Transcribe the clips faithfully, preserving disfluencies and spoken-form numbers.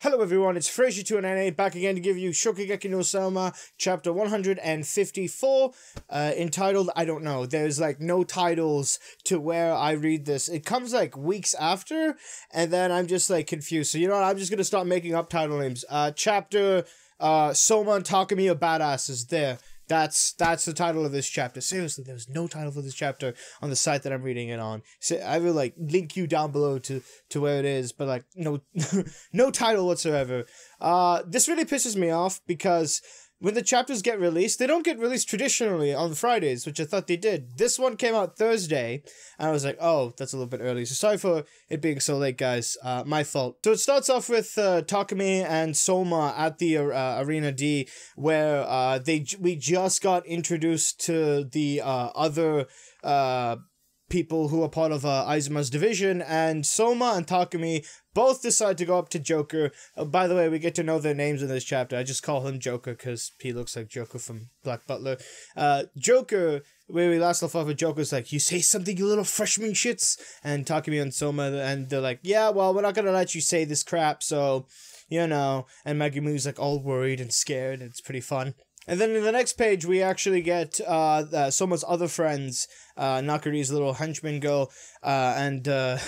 Hello everyone, it's Fraser two N A back again to give you Shokugeki no Soma chapter one hundred fifty-four, uh, entitled, I don't know, there's like no titles to where I read this. It comes like weeks after, and then I'm just like confused. So you know what, I'm just gonna start making up title names. Uh, chapter, uh, Soma and Takumi are badasses, there. That's that's the title of this chapter. Seriously, there's no title for this chapter on the site that I'm reading it on. So I will like link you down below to to where it is, but like no no title whatsoever. Uh, this really pisses me off because when the chapters get released, they don't get released traditionally on Fridays, which I thought they did. This one came out Thursday, and I was like, oh, that's a little bit early. So sorry for it being so late, guys. Uh, my fault. So it starts off with uh, Takumi and Soma at the uh, Arena D, where uh, they we just got introduced to the uh, other uh, people who are part of uh, Aizuma's division, and Soma and Takumi both decide to go up to Joker. Oh, by the way, we get to know their names in this chapter. I just call him Joker because he looks like Joker from Black Butler. Uh, Joker, where we last left off with Joker's like, you say something, you little freshman shits? And Takumi and Soma, and they're like, yeah, well, we're not going to let you say this crap, so, you know. And Megumi's like all worried and scared, and it's pretty fun. And then in the next page, we actually get uh, uh, Soma's other friends, uh, Nakiri's little henchman girl, uh, and uh,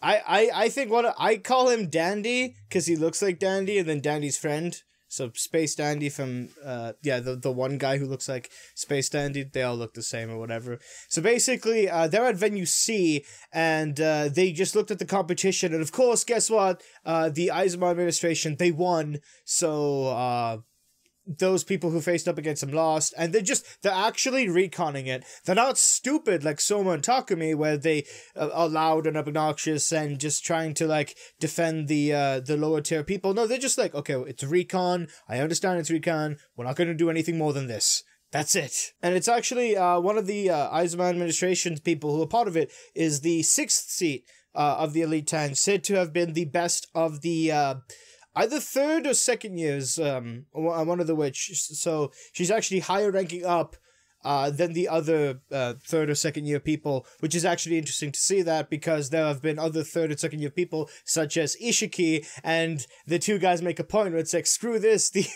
I, I, I think what I call him Dandy because he looks like Dandy, and then Dandy's friend, so Space Dandy from uh, yeah, the the one guy who looks like Space Dandy. They all look the same or whatever. So basically, uh, they're at Venue C, and uh, they just looked at the competition, and of course, guess what? Uh, the Aizuma administration, they won, so. Uh, Those people who faced up against them lost, and they're just, they're actually reconning it. They're not stupid like Soma and Takumi, where they uh, are loud and obnoxious and just trying to, like, defend the uh, the lower tier people. No, they're just like, okay, it's recon, I understand it's recon, we're not going to do anything more than this. That's it. And it's actually uh, one of the uh, Aizuma administration people who are part of it is the sixth seat uh, of the Elite Ten, said to have been the best of the... Uh, Either third or second years, um, one of the which. So she's actually higher ranking up uh, than the other uh, third or second year people, which is actually interesting to see that because there have been other third and second year people such as Ishiki, and the two guys make a point where it's like, screw this, the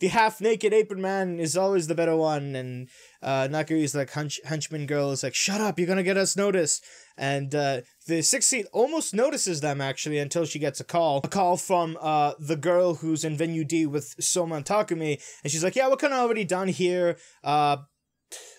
the half-naked apron man is always the better one, and uh, Nakiri's like, hunch henchman girl is like, shut up, you're gonna get us noticed. And uh, the sixth seat almost notices them, actually, until she gets a call. A call from uh, the girl who's in Venue D with Soma and Takumi. And she's like, yeah, we're kind of already done here. Uh,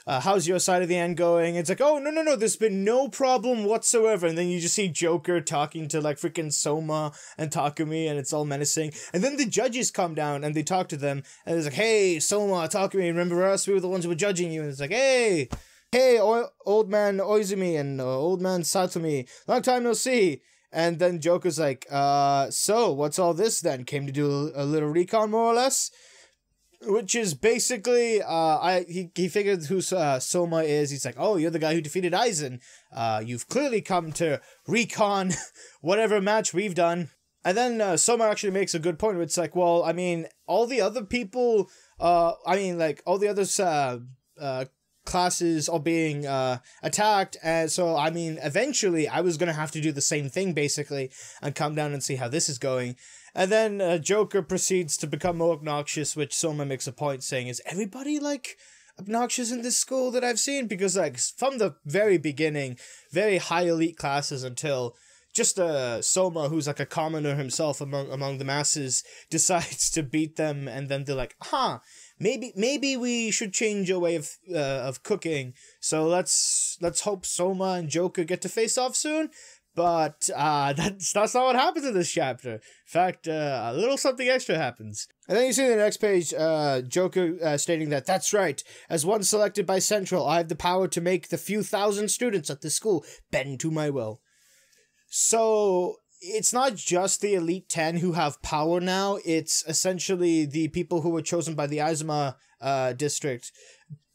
uh, how's your side of the end going? It's like, oh, no, no, no, there's been no problem whatsoever. And then you just see Joker talking to, like, freaking Soma and Takumi, and it's all menacing. And then the judges come down, and they talk to them. And it's like, hey, Soma, Takumi, remember us? We were the ones who were judging you. And it's like, hey... Hey, old man Oizumi and uh, old man Satomi, long time no see. And then Joker's like, uh, so, what's all this then? Came to do a little recon, more or less? Which is basically, uh, I he, he figured who uh, Soma is. He's like, oh, you're the guy who defeated Eizan. Uh, you've clearly come to recon whatever match we've done. And then uh, Soma actually makes a good point where it's like, well, I mean, all the other people, uh, I mean, like, all the others, uh, uh, classes are being uh, attacked, and so, I mean, eventually I was gonna have to do the same thing, basically, and come down and see how this is going. And then uh, Joker proceeds to become more obnoxious, which Soma makes a point saying, is everybody, like, obnoxious in this school that I've seen? Because, like, from the very beginning, very high elite classes until... Just uh, Soma, who's like a commoner himself among among the masses, decides to beat them, and then they're like, huh, maybe maybe we should change our way of uh, of cooking. So let's let's hope Soma and Joker get to face off soon. But uh, that's, that's not what happens in this chapter. In fact, uh, a little something extra happens. And then you see the next page, uh, Joker uh, stating that, that's right, as one selected by Central, I have the power to make the few thousand students at this school bend to my will. So it's not just the Elite Ten who have power now. It's essentially the people who were chosen by the Aizuma uh, district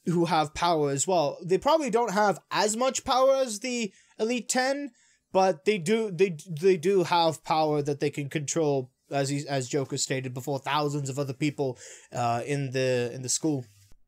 who have power as well. They probably don't have as much power as the Elite Ten, but they do they they do have power that they can control, as he, as Joker stated before, thousands of other people uh, in the in the school.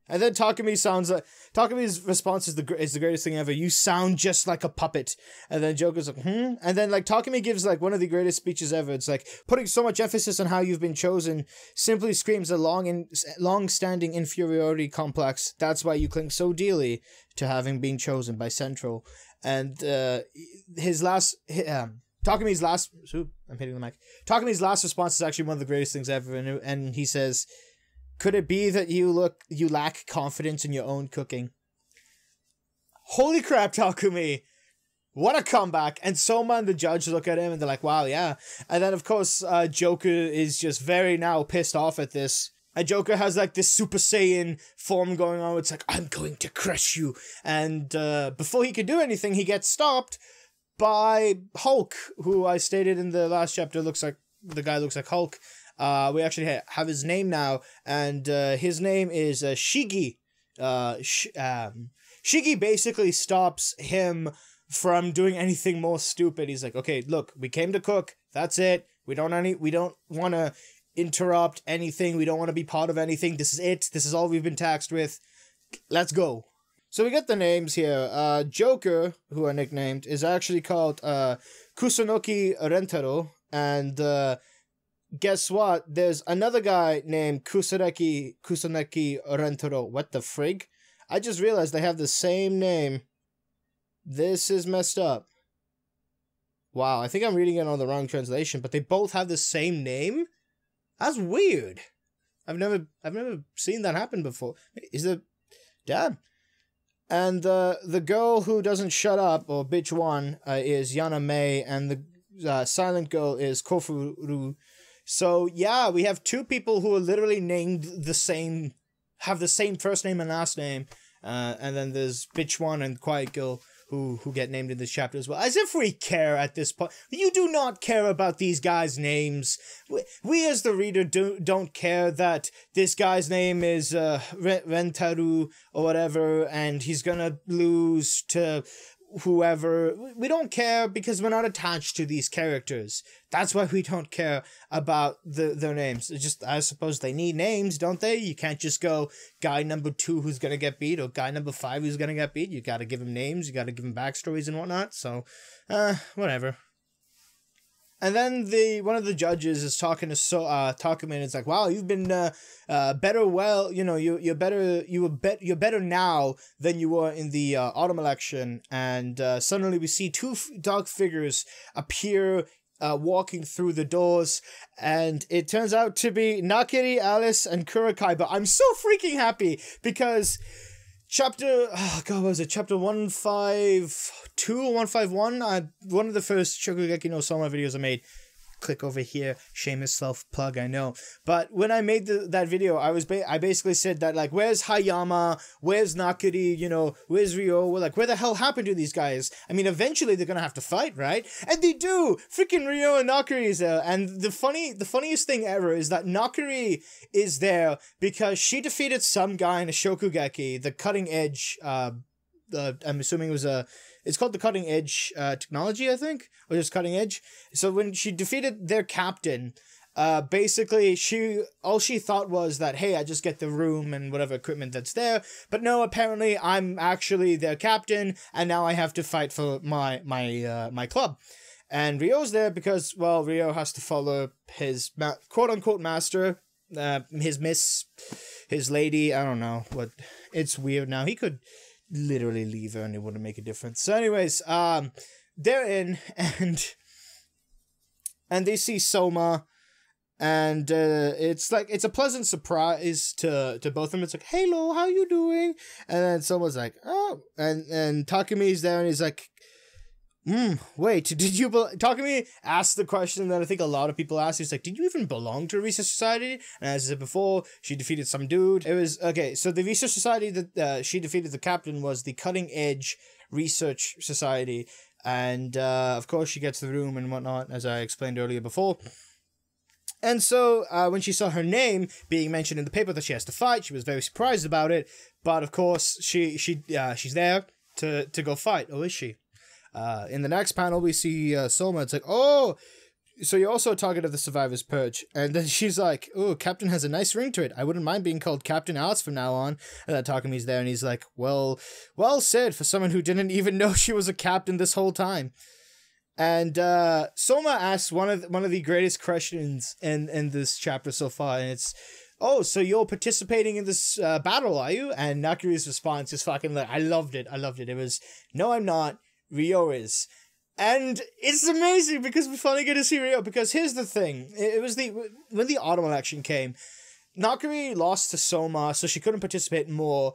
And then Takumi sounds like... Takumi's response is the is the greatest thing ever. You sound just like a puppet. And then Joker's like, hmm? And then, like, Takumi gives, like, one of the greatest speeches ever. It's like, putting so much emphasis on how you've been chosen simply screams a long in, long-standing inferiority complex. That's why you cling so dearly to having been chosen by Central. And uh, his last... His, um, Takumi's last... Ooh, I'm hitting the mic. Takumi's last response is actually one of the greatest things ever. And, and he says... Could it be that you look you lack confidence in your own cooking? Holy crap, Takumi! What a comeback! And Soma and the judge look at him and they're like, wow, yeah. And then, of course, uh, Joker is just very now pissed off at this. And Joker has, like, this Super Saiyan form going on. It's like, I'm going to crush you. And uh, before he could do anything, he gets stopped by Hulk, who I stated in the last chapter looks like... The guy looks like Hulk. Uh, we actually ha have his name now, and uh, his name is uh, Shigi. Uh, sh um, Shigi basically stops him from doing anything more stupid. He's like, "Okay, look, we came to cook. That's it. We don't any. We don't want to interrupt anything. We don't want to be part of anything. This is it. This is all we've been taxed with. Let's go." So we got the names here. Uh, Joker, who are nicknamed, is actually called uh, Kusuneki Rentaro, and. Uh, Guess what? There's another guy named Kusareki Kusuneki Rentaro. What the frig? I just realized they have the same name. This is messed up. Wow, I think I'm reading it on the wrong translation, but they both have the same name? That's weird. I've never I've never seen that happen before. Is the damn. And uh, the girl who doesn't shut up, or bitch one, uh, is Yana Mei, and the uh, silent girl is Kofuru. So, yeah, we have two people who are literally named the same, have the same first name and last name. Uh, and then there's Bitch One and Quiet Girl who, who get named in this chapter as well. As if we care at this point. You do not care about these guys' names. We, we as the reader do, don't care that this guy's name is uh, Rentaru or whatever, and he's gonna lose to... whoever. We don't care because we're not attached to these characters. That's why we don't care about the their names. It's just, I suppose they need names, don't they? You can't just go guy number two who's gonna get beat or guy number five who's gonna get beat. You gotta give him names, you gotta give him backstories and whatnot. So uh whatever. And then the one of the judges is talking to so uh Takumi, and it's like, wow, you've been uh, uh better well, you know, you you're better you were bet you're better now than you were in the uh, autumn election. And uh, suddenly we see two f dark figures appear uh, walking through the doors, and it turns out to be Nakiri, Alice, and Kurakai. But I'm so freaking happy because Chapter, oh god, what was it? Chapter one fifty-two or one fifty-one? Uh, one of the first Shokugeki no Soma videos I made. Click over here. Shameless self-plug, I know. But when I made the, that video, I was ba I basically said that, like, where's Hayama? Where's Nakiri? You know, where's Ryo? We're like, where the hell happened to these guys? I mean, eventually they're gonna have to fight, right? And they do! Freaking Ryo and Nakiri is there. And the funny, the funniest thing ever is that Nakiri is there because she defeated some guy in a Shokugeki, the Cutting Edge, uh, uh, I'm assuming it was a... It's called the Cutting Edge uh, technology, I think, or just Cutting Edge. So when she defeated their captain, uh, basically she all she thought was that, hey, I just get the room and whatever equipment that's there. But no, apparently I'm actually their captain, and now I have to fight for my my uh, my club. And Ryo's there because, well, Ryo has to follow his ma quote unquote master, uh, his miss, his lady. I don't know what. It's weird now. He could literally leave her and it wouldn't make a difference. So anyways, um they're in, and and they see Soma, and uh it's like it's a pleasant surprise to to both of them. It's like, hey Lo, how you doing? And then Soma's like, oh, and and Takumi's there, and he's like, Mm, wait, did you... Takumi asked the question that I think a lot of people ask. He's like, did you even belong to a research society? And as I said before, she defeated some dude. It was... Okay, so the research society that uh, she defeated the captain was the Cutting Edge Research Society. And, uh, of course, she gets the room and whatnot, as I explained earlier before. And so, uh, when she saw her name being mentioned in the paper that she has to fight, she was very surprised about it. But, of course, she she uh, she's there to, to go fight. Or is she? Uh, in the next panel, we see uh, Soma. It's like, oh, so you're also a target of the Survivor's Purge. And then she's like, oh, Captain has a nice ring to it. I wouldn't mind being called Captain Alice from now on. And that Takami's there and he's like, well, well said for someone who didn't even know she was a captain this whole time. And uh, Soma asks one of, the, one of the greatest questions in, in this chapter so far. And it's, oh, so you're participating in this uh, battle, are you? And Nakiri's response is fucking like, I loved it. I loved it. It was, no, I'm not. Ryo is. And it's amazing because we finally get to see Ryo. Because here's the thing. It was the, when the autumn election came, Nakiri lost to Soma, so she couldn't participate more.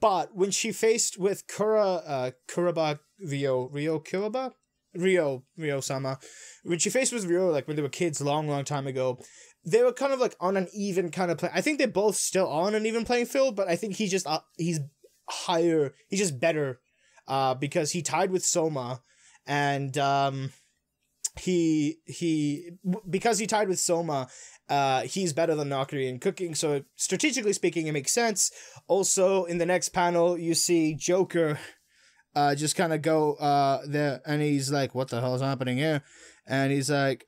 But when she faced with Kura, uh, Kuraba Ryo, Ryo Kuraba? Ryo, Ryo-sama. When she faced with Ryo, like when they were kids long, long time ago, they were kind of like on an even kind of play. I think they're both still on an even playing field, but I think he's just, uh, he's higher, he's just better, uh, because he tied with Soma. And um, he, he, because he tied with Soma, uh, he's better than Nakiri in cooking. So strategically speaking, it makes sense. Also, in the next panel, you see Joker uh, just kind of go uh, there and he's like, what the hell is happening here? And he's like,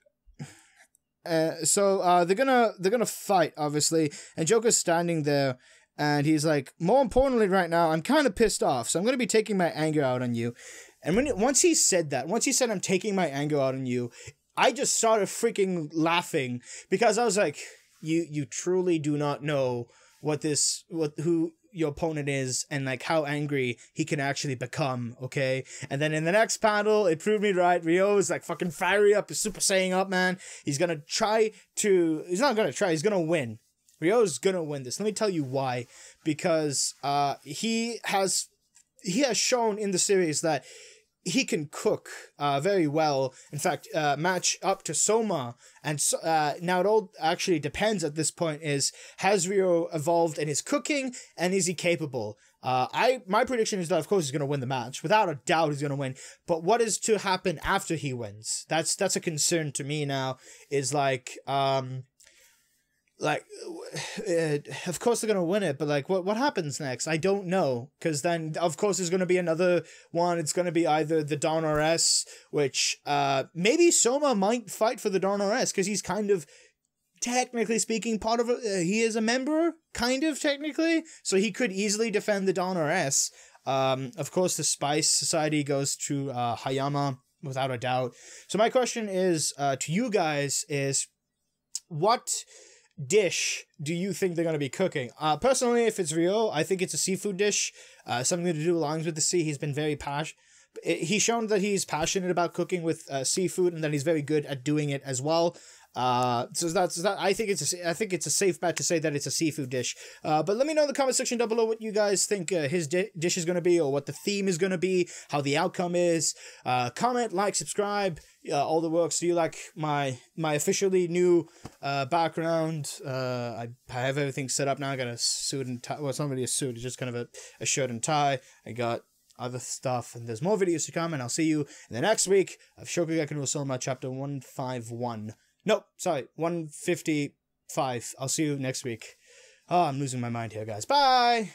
uh, so uh, they're gonna, they're gonna fight, obviously. And Joker's standing there. And he's like, more importantly right now, I'm kind of pissed off. So I'm going to be taking my anger out on you. And when it, once he said that, once he said, I'm taking my anger out on you, I just started freaking laughing because I was like, you you truly do not know what this, what who your opponent is and like how angry he can actually become, okay? And then in the next panel, it proved me right. Ryo is like fucking fiery up, he's super Saiyan up, man. He's going to try to, he's not going to try, he's going to win. Ryo's gonna win this. Let me tell you why. Because uh, he has he has shown in the series that he can cook uh, very well. In fact, uh, match up to Soma. And so, uh, now it all actually depends at this point is, has Ryo evolved in his cooking and is he capable? Uh, I my prediction is that, of course, he's going to win the match. Without a doubt, he's going to win. But what is to happen after he wins? That's, that's a concern to me now is like... Um, Like, uh, of course they're going to win it, but like, what what happens next? I don't know, because then, of course, there's going to be another one. It's going to be either the Don R S, which uh, maybe Soma might fight for the Don R S, because he's kind of, technically speaking, part of, a, uh, he is a member, kind of, technically, so he could easily defend the Don R S. Um, of course, the Spice Society goes to uh, Hayama, without a doubt. So my question is, uh, to you guys, is what... dish do you think they're going to be cooking? Uh, personally, if it's Ryo, I think it's a seafood dish. Uh, something to do along with the sea. He's been very passionate. He's shown that he's passionate about cooking with uh, seafood, and that he's very good at doing it as well. Uh, so that's that. I think it's a, I think it's a safe bet to say that it's a seafood dish. Uh, but let me know in the comment section down below what you guys think uh, his di dish is going to be, or what the theme is going to be, how the outcome is. Uh, comment, like, subscribe, uh, all the works. So you like my my officially new uh, background? Uh, I, I have everything set up now. I got a suit and tie. Well, it's not really a suit. It's just kind of a, a shirt and tie. I got other stuff, and there's more videos to come. And I'll see you in the next week of Shokugeki no Soma chapter one fifty-one. Nope, sorry, one fifty-five. I'll see you next week. Oh, I'm losing my mind here, guys. Bye!